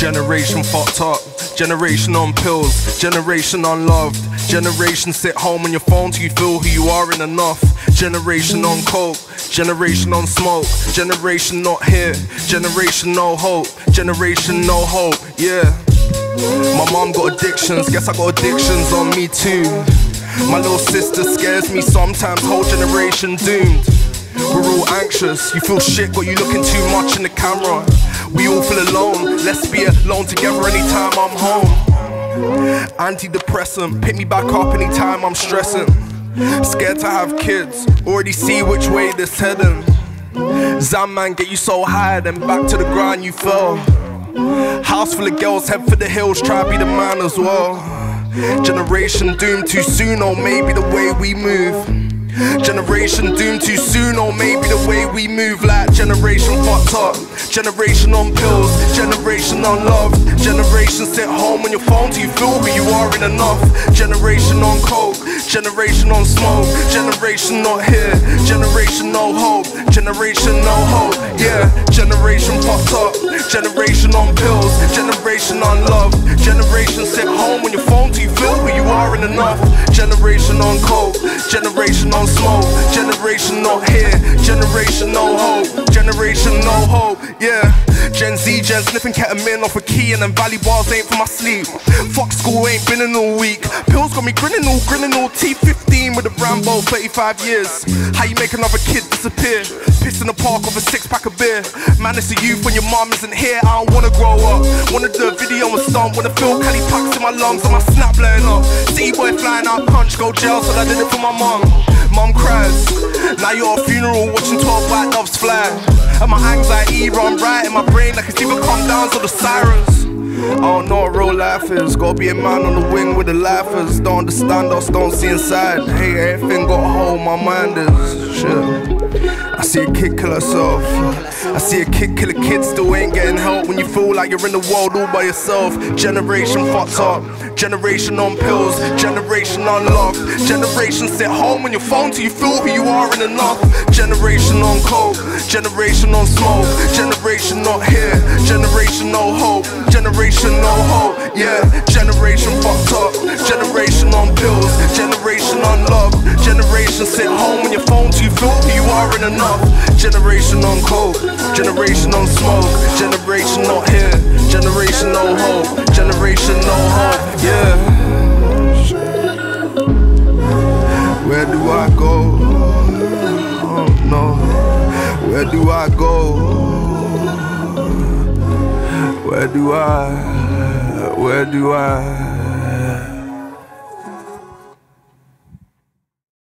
Generation fucked up, generation on pills, generation unloved, generation sit home on your phone till you feel who you are ain't enough. Generation on coke, generation on smoke, generation not here, generation no hope, generation no hope, yeah. My mom got addictions, guess I got addictions on me too. My little sister scares me sometimes, whole generation doomed. We're all anxious, you feel shit, got you looking too much in the camera. We all feel alone, let's be alone together anytime I'm home. Antidepressant, pick me back up anytime I'm stressing. Scared to have kids, already see which way this heading. Zam man, get you so high, then back to the grind you fell. House full of girls, head for the hills, try to be the man as well. Generation doomed too soon, or maybe the way we move. Generation doomed too soon, or maybe the way we move. Like generation fucked up, generation on pills, generation unloved, generation sit home on your phone till you feel who you are ain't enough. Generation on coke, generation on smoke, generation not here, generation no hope, generation no hope, yeah. Generation fucked up, generation on pills, generation unloved, generation sit home on your phone till you feel who you are ain't enough. Generation on coke, generation on smoke, generation not here, generation no hope, generation no hope, yeah. Gen Z, gen sniffing ketamine off a key, and them valley bars ain't for my sleep. Fuck school, ain't been in all week. Pills got me grinning all teeth. 15 with a Rambo, 35 years. How you make another kid disappear? Piss in the park off a 6-pack of beer. Man, it's a youth when your mom isn't here. I don't wanna grow up, wanna do a video with some, wanna feel Cali packs in my lungs and my snap blowing up. City boy flying out punch, go jail, so I did it for my mom. Mom cries, now you're at a funeral watching 12 white doves fly. And my anxiety run right in my brain like it's even come down to the sirens. I don't know what real life is, gotta be a man on the wing with the lifers. Don't understand us, don't see inside. Hey, everything got a hole, my mind is shit. I see a kid kill herself, I see a kid kill a kid, still ain't getting help. When you feel like you're in the world all by yourself. Generation fucked up, generation on pills, generation unloved, generation sit home on your phone till you feel who you are ain't enough. Generation on coke, generation on smoke, generation not here, generation no hope, generation no hope, yeah. Generation fucked up, generation on pills, generation unloved, generation sit home on your phone till you feel who you are ain't enough. Generation on coke, generation on smoke, generation not here, generation no hope, generation no hope, yeah. Where do I go? Oh no, where do I go? Where do I?